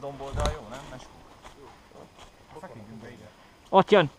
domboldal jó, nem? Meskó. Feküljünk be ide. Ott jön.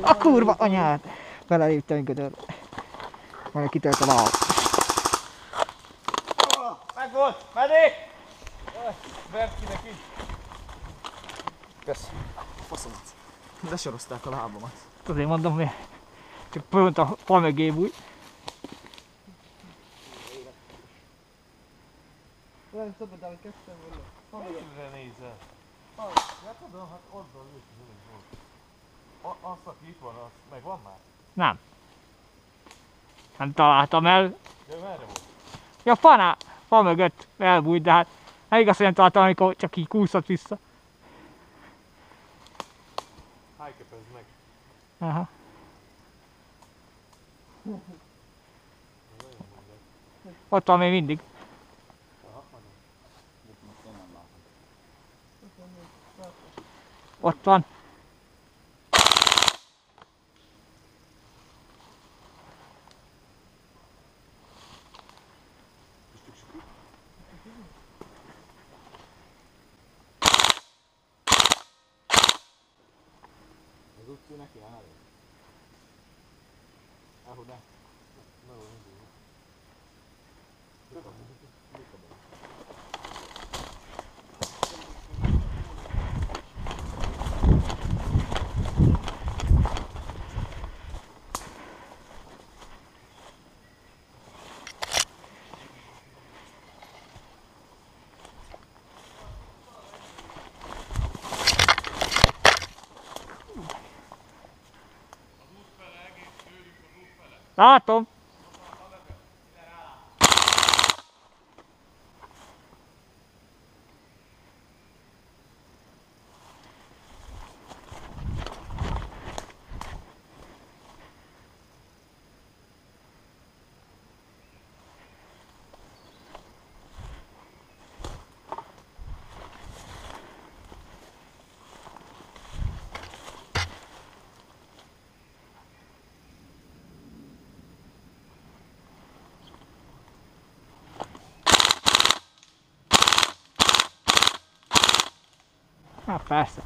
A kurva anyád! Beleléptem gödörbe. Majd kitölt a láb. Meg volt! Meddig! Verd ki neki! Kösz! Faszomat! Lesorozták a lábamat. Azért mondom, hogy csak pont a fa mögé bújj. Lehet szabad, de hogy kezdtem volna. Fa mögébe nézel. Hát tudom, hát oldal jött az elég volt. Azt, aki itt van, az megvan már? Nem. Nem találtam el. De merre volt? Ja, fa mögött elbújt, de hát nem igaz, hogy nem találtam, amikor csak így kúszott vissza. Hájkepezd meg. Aha. Ott van még mindig. Ott van. Neki állni. Ahogy ne. Nagyon indulni. Látom! Ah, persze.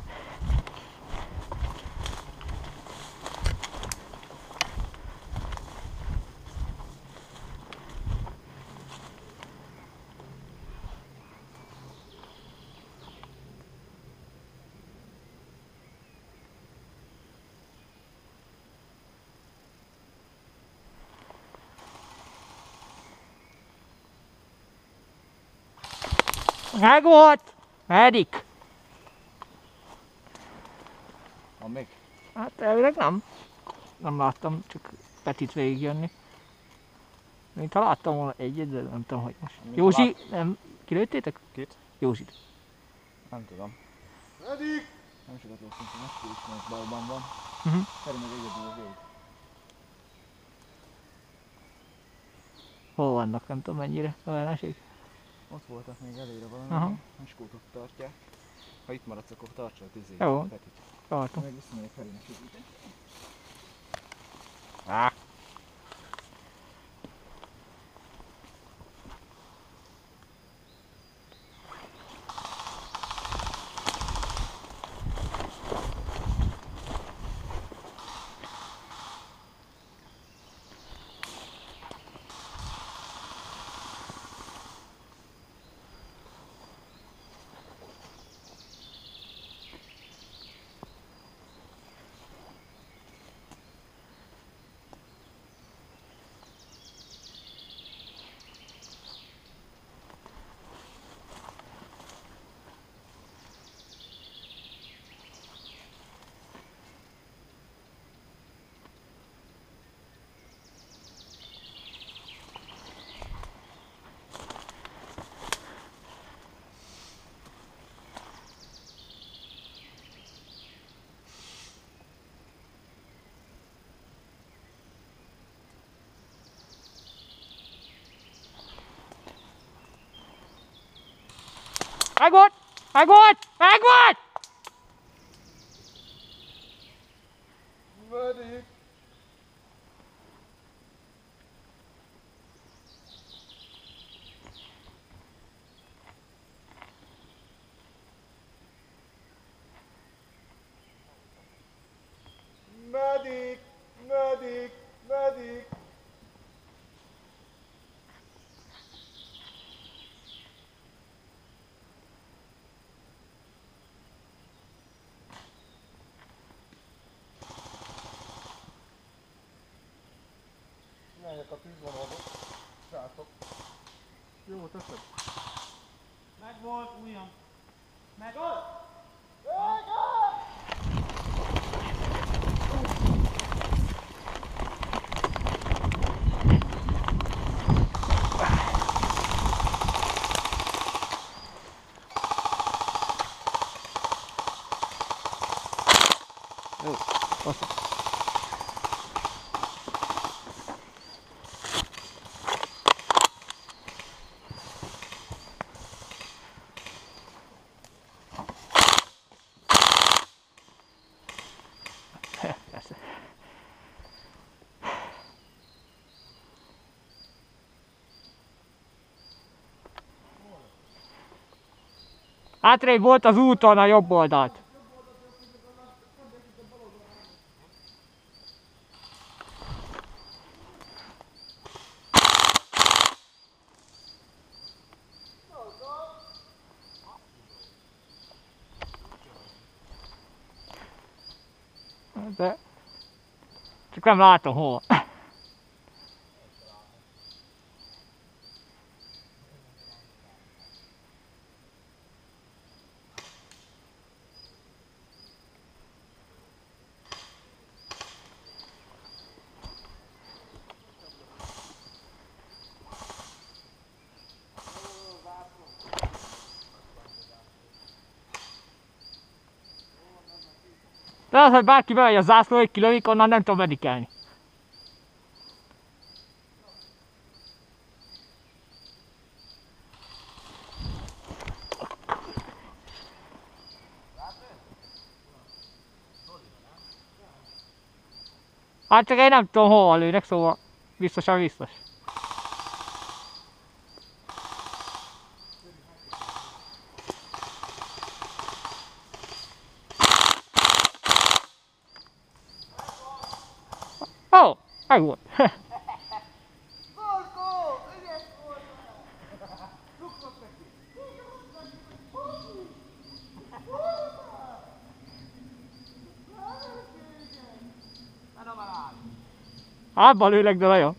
Megvolt! Medik! Még? Hát elvileg nem. Nem láttam, csak Petit végigjönni. Mint ha láttam volna egyet, de nem tudom, hogy most. Mint Józsi, nem kilőttétek? Két? Józsit. Nem tudom. Pedig! Nem sokat lőttünk, hogy most is most balban van. Feri meg egyedül a vég. Hol vannak? Nem tudom mennyire a ellenség. Ott voltak még előre valami, és kótot tartják. Ha itt maradsz, akkor tartsa a tüzét. Jó. Petit. Tartom. Meg viszonylag felének időt. Áh! Megvolt! Megvolt! Megvolt! würdig. Würdig, würdig, würdig. Melyek a tűzvonalok? Sátok. Jó, teszed. Megvolt, újjam. Megold? Megold! Jó, azt. Hátrébb volt az úton a jobb oldalt. De csak nem látom hol. De az, hogy bárki bemegy a zászlóig, kilövik, onnan nem tudom medikelni. Hát csak én nem tudom hova lőnek, szóval biztosan biztos. Meg volt. Borgó! Ügyes volt! Rúgtok neki! Hátba lőlek, de nagyon.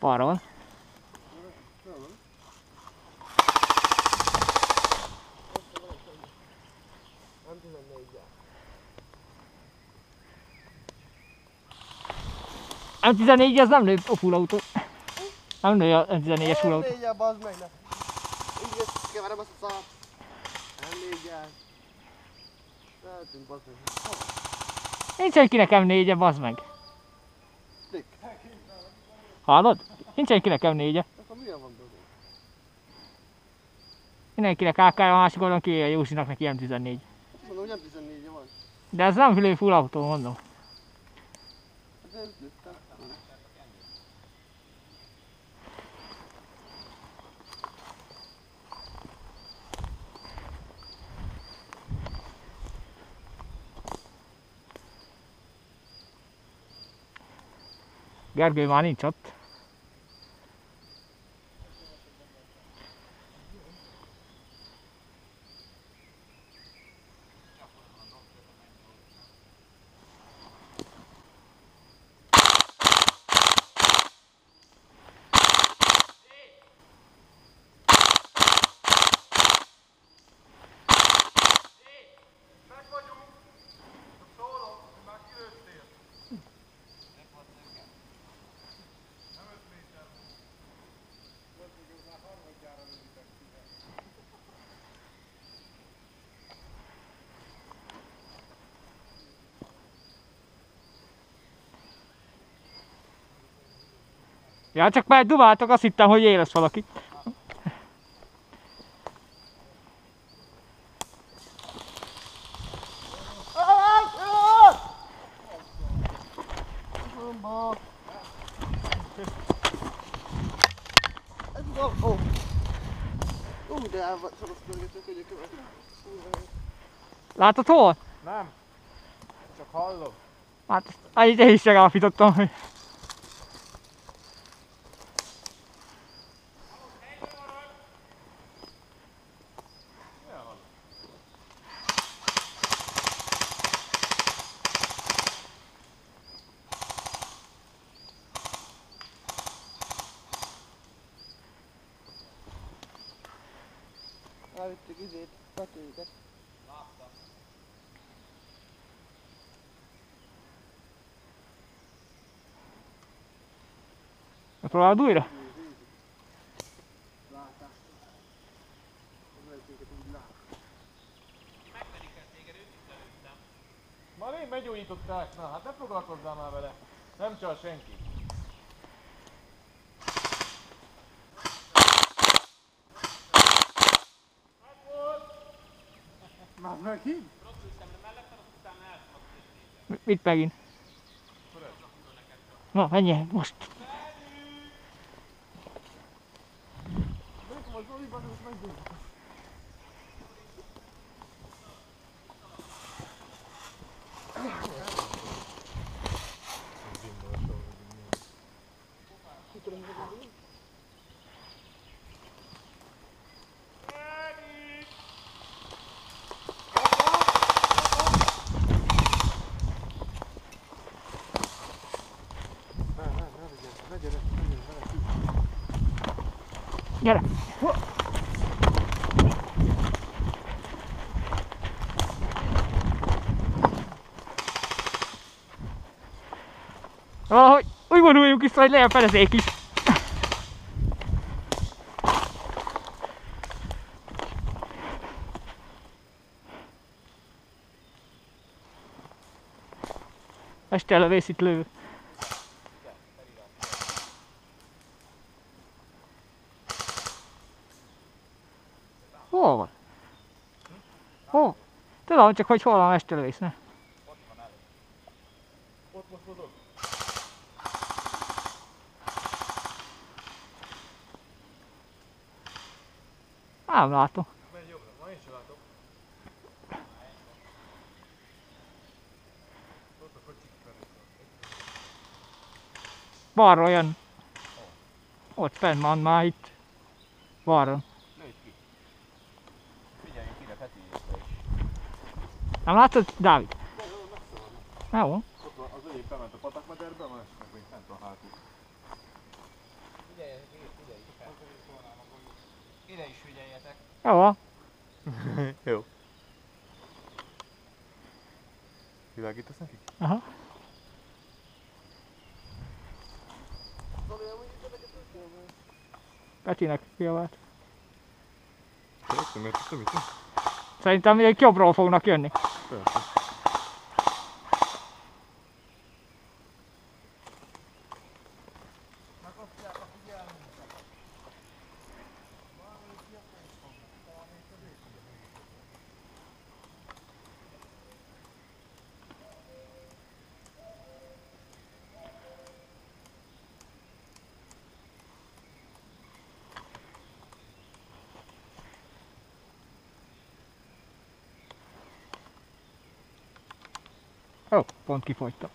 Balról. M14 az nem lő a fullautó. Nem lő a M14-es fullautó. M4-e, bazd meg, ne. Így keverem azt a szalát. M4-e. Lehetünk, bazd meg. Nincs, hogy kinek M4-e, bazd meg. Hallod? Nincsenkinek M4-e. Akkor milyen van dolog? Mindenkinek AK-ja, a másik oldalon kivéve Józsinak, neki M14. Azt mondom, hogy M14-e van. De ez nem lő full autó, mondom. Gergő már nincs ott. Ja, csak már dumáltak, azt hittem, hogy élesz valaki. Látod hol? Nem. Csak hallom. Hát, én is megállapítottam, hogy... Elvittük izét, betűjüket. Láttam. Megpróbálod újra? Látás. Megvegyéket úgy lát. Megverik el téged, őt is előttem. Már én meggyógyították, na hát ne foglalkozzál már vele. Nem csal senki. Már megint? Mit megint? Na, menj el, most! Gyere! Valahogy úgy vonuljunk vissza, hogy legyen fedezék is. Este elövész itt lövő. Hol van? Hol? Tudom csak, hogy hol van mestervész, ne? Ott van elő. Ott most mozog. Nem látom. Menj jobbra, ma én sem látom. Ott a kocsik felé. Balról jön. Ott fenn van már itt. Balról. Nem látod, Dávid? De jó, messze van. Az egyik bement a patakmederbe, a másik meg még fent a hátul. Figyeljetek, ide is figyeljetek. Jó. Jó. Világítasz nekik? Aha. Petinek fiavát. Szerintem, mert tudom, mit? Szerintem még jobbról fognak jönni. Persze. Ó, pont kifogytam.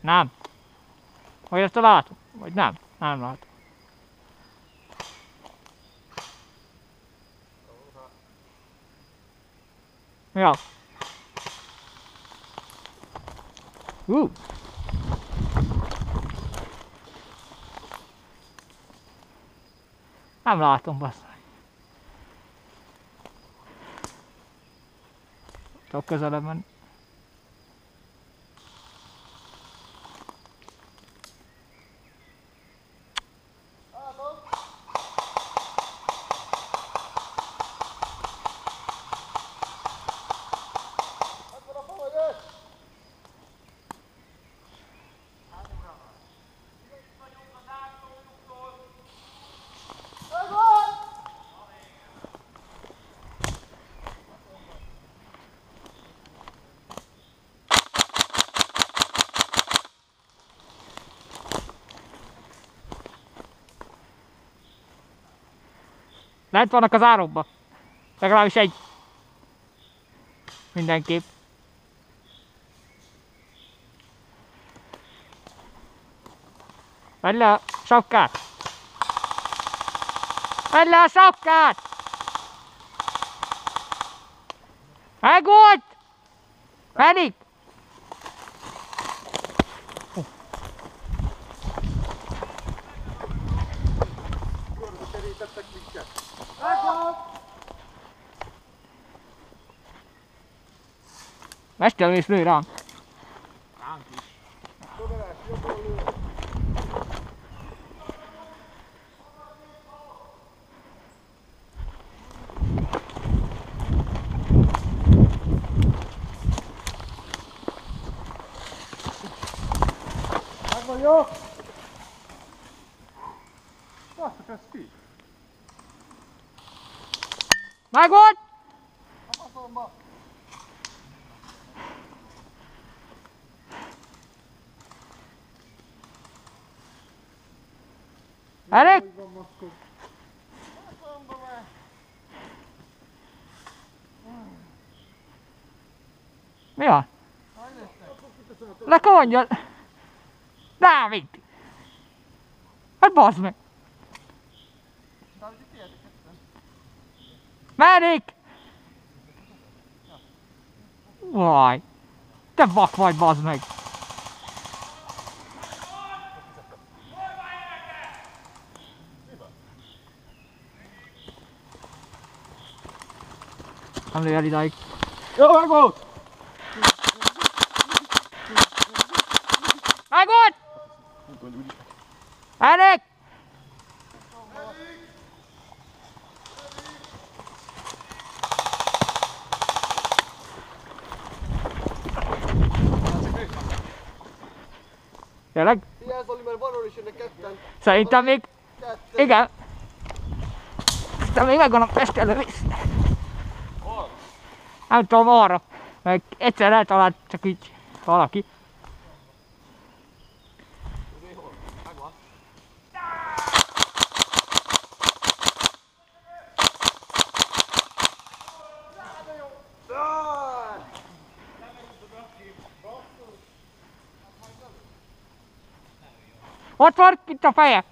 Nem. Hogy ezt látom? Vagy nem? I'm not. Ja. Nem látom, basszony. Csak közelebb menni. Lent vannak az árokba. Legalábbis egy. Mindenképp. Vedd le a sapkát! Vedd le a sapkát! Megvolt! Menik! Mesterlő és lő ránk. Ránk is. Meg vagyok! Basszak, ez ki? Meg volt! Azonban! Elég? Mi van? Le kell mondjad! Dávid! Hát bazd meg! Merik! Vaj! Te vak vagy, bazd meg! Nem lőj el idáig. Jó, megvolt! Megvolt! Elég! Tényleg? Figyelj, Zoli, mert van orra is jönnek ketten. Szerintem még... Ketten. Igen. Szerintem még megvan a pestelővész. Nem tudom, arra, meg egyszer eltalált csak így valaki. Ott van itt a feje!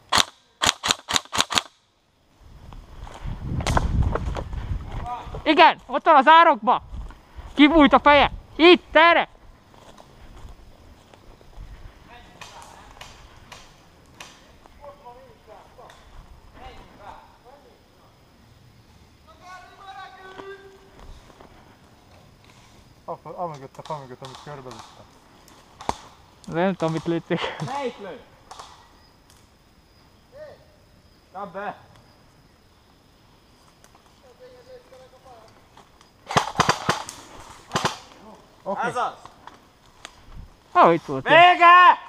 Igen, ott van az árokba! Kibújt a feje! Itt, erre! Amögött a fa mögött, amit körbelüttem. Nem tudom, mit lőtték. Melyik lő? Na be! Okay. Ez az! Ahogy volt. Vége!